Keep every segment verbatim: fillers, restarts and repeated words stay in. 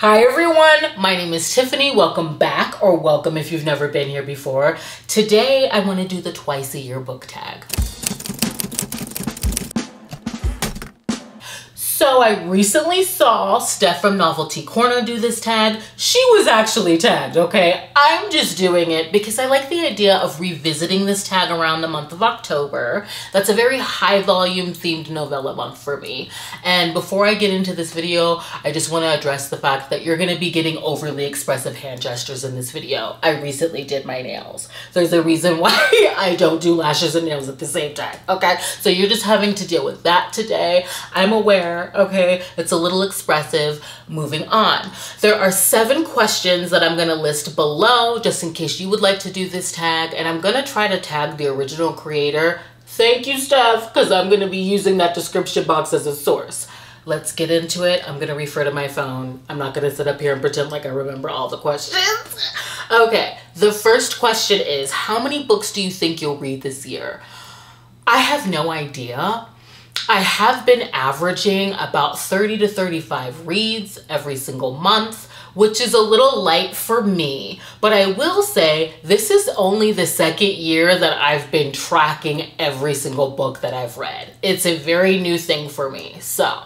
Hi everyone, my name is Tiffany. Welcome back, or welcome if you've never been here before. Today I want to do the twice a year book tag. So I recently saw Steph from Novelty Corner do this tag. She was actually tagged, okay? I'm just doing it because I like the idea of revisiting this tag around the month of October. That's a very high volume themed novella month for me. And before I get into this video, I just wanna address the fact that you're gonna be getting overly expressive hand gestures in this video. I recently did my nails. There's a reason why I don't do lashes and nails at the same time, okay? So you're just having to deal with that today. I'm aware. Okay, it's a little expressive. Moving on. There are seven questions that I'm gonna list below just in case you would like to do this tag, and I'm gonna try to tag the original creator. Thank you, Steph, because I'm gonna be using that description box as a source. Let's get into it. I'm gonna refer to my phone. I'm not gonna sit up here and pretend like I remember all the questions. Okay, the first question is, how many books do you think you'll read this year? I have no idea. I have been averaging about thirty to thirty-five reads every single month, which is a little light for me, but I will say this is only the second year that I've been tracking every single book that I've read. It's a very new thing for me. So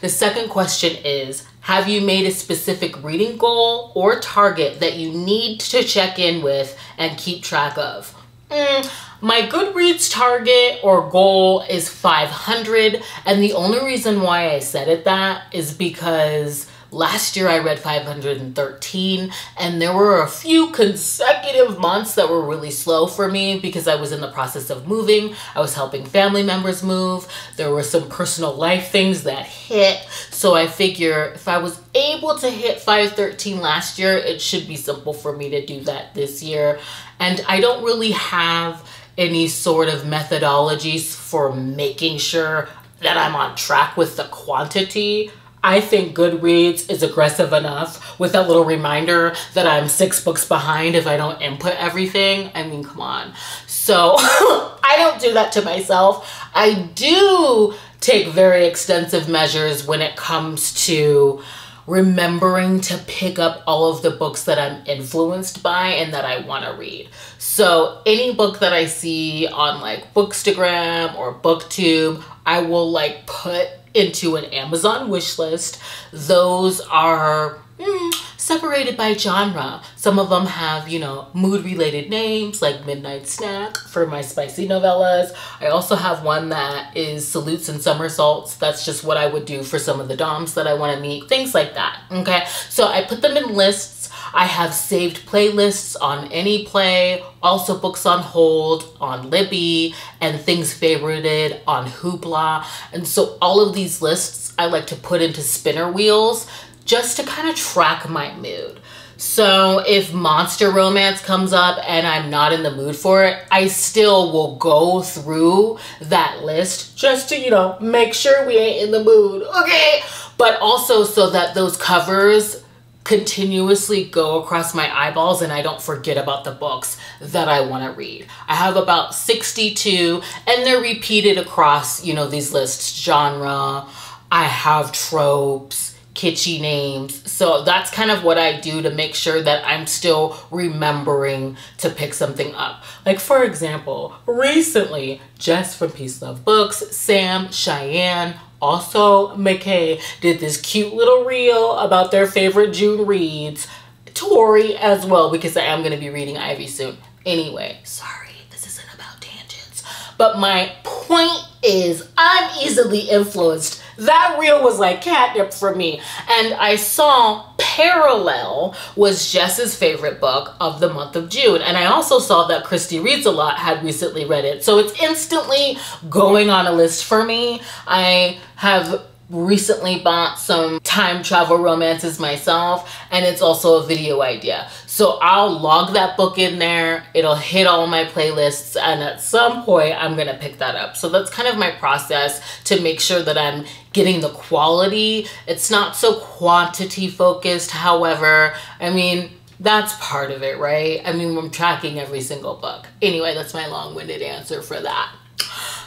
the second question is, have you made a specific reading goal or target that you need to check in with and keep track of? Mm, my Goodreads target or goal is five hundred, and the only reason why I said it that is because last year I read five hundred thirteen, and there were a few consecutive months that were really slow for me because I was in the process of moving. I was helping family members move. There were some personal life things that hit. So I figure if I was able to hit five thirteen last year, it should be simple for me to do that this year. And I don't really have any sort of methodologies for making sure that I'm on track with the quantity. I think Goodreads is aggressive enough with that little reminder that I'm six books behind if I don't input everything. I mean, come on. So I don't do that to myself. I do take very extensive measures when it comes to remembering to pick up all of the books that I'm influenced by and that I want to read. So any book that I see on like bookstagram or booktube, I will like put into an Amazon wish list. Those are mm, separated by genre. Some of them have, you know, mood related names like Midnight Snack for my spicy novellas. I also have one that is Salutes and Somersaults. That's just what I would do for some of the doms that I want to meet, things like that. Okay, so I put them in lists. I have saved playlists on AnyPlay, also books on hold on Libby, and things favorited on Hoopla. And so all of these lists I like to put into spinner wheels just to kind of track my mood. So if monster romance comes up and I'm not in the mood for it, I still will go through that list just to, you know, make sure we ain't in the mood, okay? But also so that those covers continuously go across my eyeballs and I don't forget about the books that I want to read. I have about sixty-two, and they're repeated across, you know, these lists: genre, I have tropes, kitschy names. So that's kind of what I do to make sure that I'm still remembering to pick something up. Like for example, recently, Jess from Peace Love Books, Sam, Cheyenne, also McKay did this cute little reel about their favorite June reads. Tori as well, because I am going to be reading Ivy soon. Anyway, sorry, this isn't about tangents. But my point is, I'm easily influenced. That reel was like catnip for me. And I saw Parallel was Jess's favorite book of the month of June. And I also saw that Christy Reads A Lot had recently read it. So it's instantly going on a list for me. I have recently bought some time travel romances myself, and it's also a video idea. So I'll log that book in there. It'll hit all my playlists, and at some point I'm gonna pick that up. So that's kind of my process to make sure that I'm getting the quality. It's not so quantity focused. However, I mean, that's part of it, right? I mean, I'm tracking every single book. Anyway, that's my long-winded answer for that.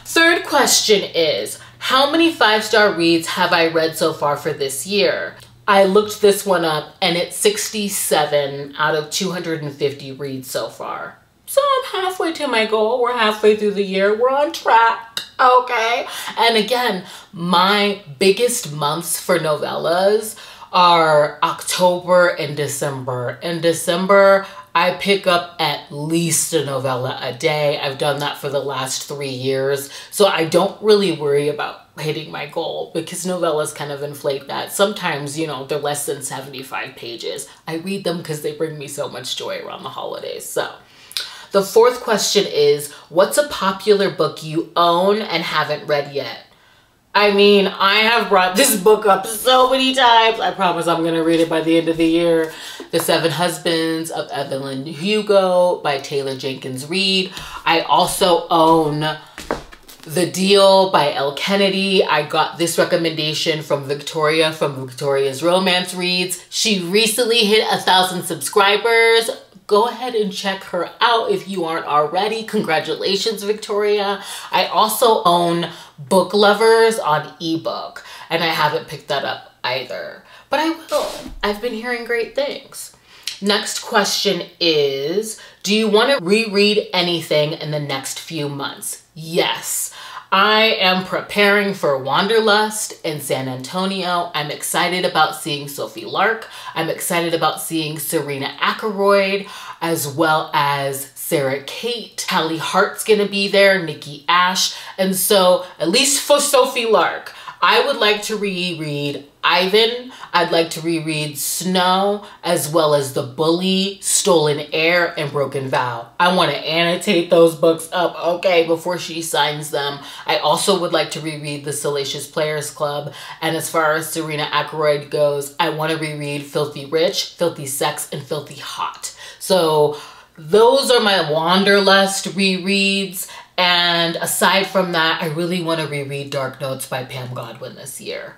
Third question is, how many five-star reads have I read so far for this year? I looked this one up and it's sixty-seven out of two hundred fifty reads so far. So I'm halfway to my goal. We're halfway through the year. We're on track, okay? And again, my biggest months for novellas are October and December. In December, I pick up at least a novella a day. I've done that for the last three years. So I don't really worry about hitting my goal because novellas kind of inflate that. Sometimes, you know, they're less than seventy-five pages. I read them because they bring me so much joy around the holidays. So the fourth question is, what's a popular book you own and haven't read yet? I mean, I have brought this book up so many times. I promise I'm gonna read it by the end of the year. The Seven Husbands of Evelyn Hugo by Taylor Jenkins Reid. I also own The Deal by Elle Kennedy. I got this recommendation from Victoria from Victoria's Romance Reads. She recently hit a thousand subscribers. Go ahead and check her out if you aren't already. Congratulations, Victoria. I also own Book Lovers on ebook, and I haven't picked that up either, but I will. I've been hearing great things. Next question is, do you want to reread anything in the next few months? Yes. I am preparing for Wanderlust in San Antonio. I'm excited about seeing Sophie Lark. I'm excited about seeing Serena Akeroyd, as well as Sarah Kate. Hallie Hart's gonna be there, Nikki Ash. And so, at least for Sophie Lark, I would like to reread Ivan. I'd like to reread Snow, as well as The Bully, Stolen Air, and Broken Vow. I want to annotate those books up, okay, before she signs them. I also would like to reread The Salacious Players Club. And as far as Serena Akeroyd goes, I want to reread Filthy Rich, Filthy Sex, and Filthy Hot. So those are my Wanderlust rereads. And aside from that, I really want to reread Dark Notes by Pam Godwin this year.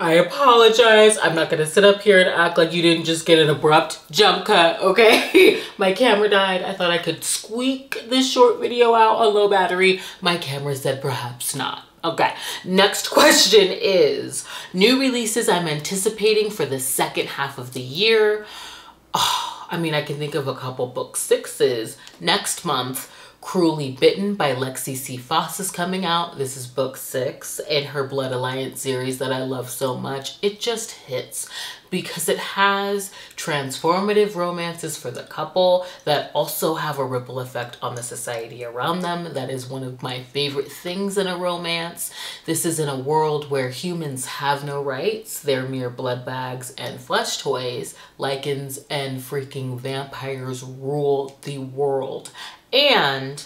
I apologize. I'm not going to sit up here and act like you didn't just get an abrupt jump cut, okay? My camera died. I thought I could squeak this short video out on low battery. My camera said perhaps not. Okay, next question is, new releases I'm anticipating for the second half of the year. Oh, I mean, I can think of a couple book sixes next month. Cruelly Bitten by Lexi C. Foss is coming out. This is book six in her Blood Alliance series that I love so much. It just hits because it has transformative romances for the couple that also have a ripple effect on the society around them. That is one of my favorite things in a romance. This is in a world where humans have no rights. They're mere blood bags and flesh toys. Lycans and freaking vampires rule the world. And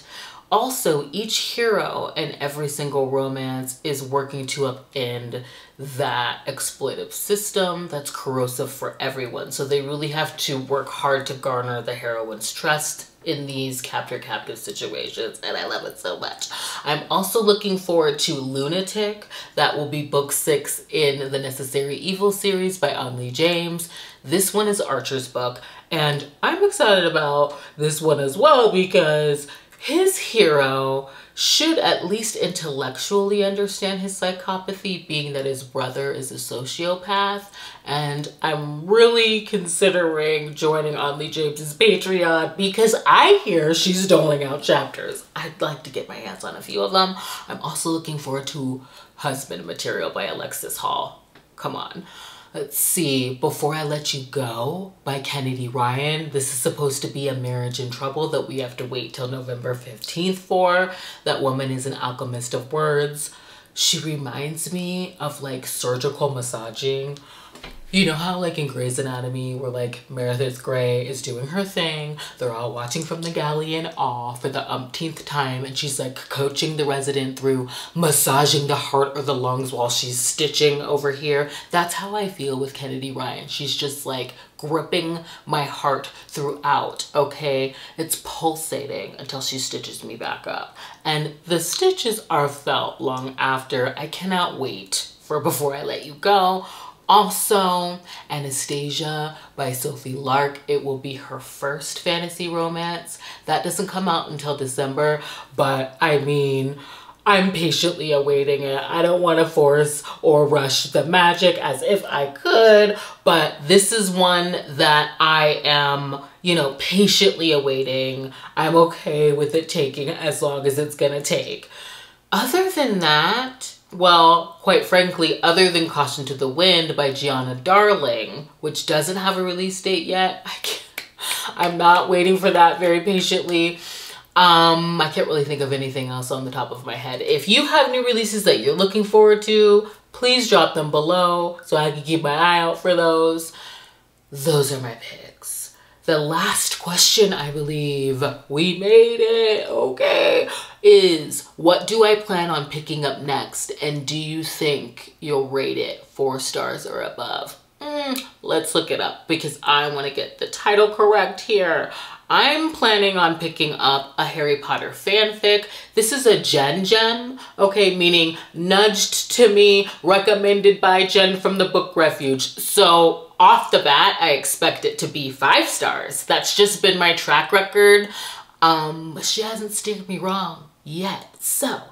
also, each hero in every single romance is working to upend that exploitive system that's corrosive for everyone. So they really have to work hard to garner the heroine's trust in these captor-captive situations, and I love it so much. I'm also looking forward to Lunatic. That will be book six in the Necessary Evil series by Anli James. This one is Archer's book, and I'm excited about this one as well because his hero should at least intellectually understand his psychopathy, being that his brother is a sociopath. And I'm really considering joining Anli James's Patreon because I hear she's doling out chapters. I'd like to get my hands on a few of them. I'm also looking forward to Husband Material by Alexis Hall. Come on. Let's see, Before I Let You Go by Kennedy Ryan. This is supposed to be a marriage in trouble that we have to wait till November fifteenth for. That woman is an alchemist of words. She reminds me of like surgical massaging. You know how like in Grey's Anatomy where like Meredith Grey is doing her thing, they're all watching from the galley in awe for the umpteenth time, and she's like coaching the resident through massaging the heart or the lungs while she's stitching over here. That's how I feel with Kennedy Ryan. She's just like gripping my heart throughout, okay? It's pulsating until she stitches me back up. And the stitches are felt long after. I cannot wait for Before I Let You Go. Also, Anastasia by Sophie Lark. It will be her first fantasy romance. That doesn't come out until December, but I mean, I'm patiently awaiting it. I don't want to force or rush the magic as if I could, but this is one that I am, you know, patiently awaiting. I'm okay with it taking as long as it's gonna take. Other than that, well, quite frankly, other than Caution to the Wind by Gianna Darling, which doesn't have a release date yet, I can't, I'm not waiting for that very patiently. Um, I can't really think of anything else on the top of my head. If you have new releases that you're looking forward to, please drop them below so I can keep my eye out for those. Those are my picks. The last question, I believe, we made it, okay, is what do I plan on picking up next? And do you think you'll rate it four stars or above? Mm, let's look it up because I want to get the title correct here. I'm planning on picking up a Harry Potter fanfic. This is a Jen Jen, okay, meaning nudged to me, recommended by Jen from the Book Refuge. So off the bat, I expect it to be five stars. That's just been my track record. Um, she hasn't steered me wrong yet. So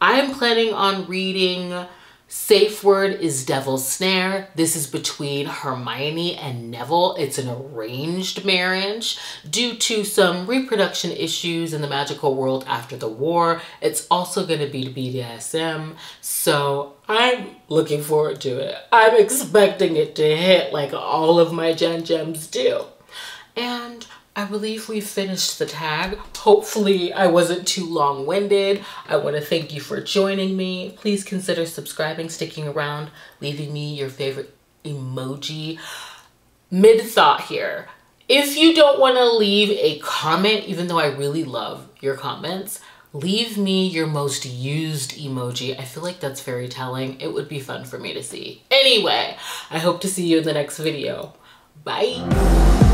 I'm planning on reading Safe Word is Devil's Snare. This is between Hermione and Neville. It's an arranged marriage. Due to some reproduction issues in the magical world after the war, it's also gonna be B D S M. So I'm looking forward to it. I'm expecting it to hit like all of my Gen Gems do. And I believe we finished the tag. Hopefully I wasn't too long-winded. I want to thank you for joining me. Please consider subscribing, sticking around, leaving me your favorite emoji. Mid-thought here. If you don't want to leave a comment, even though I really love your comments, leave me your most used emoji. I feel like that's very telling. It would be fun for me to see. Anyway, I hope to see you in the next video. Bye.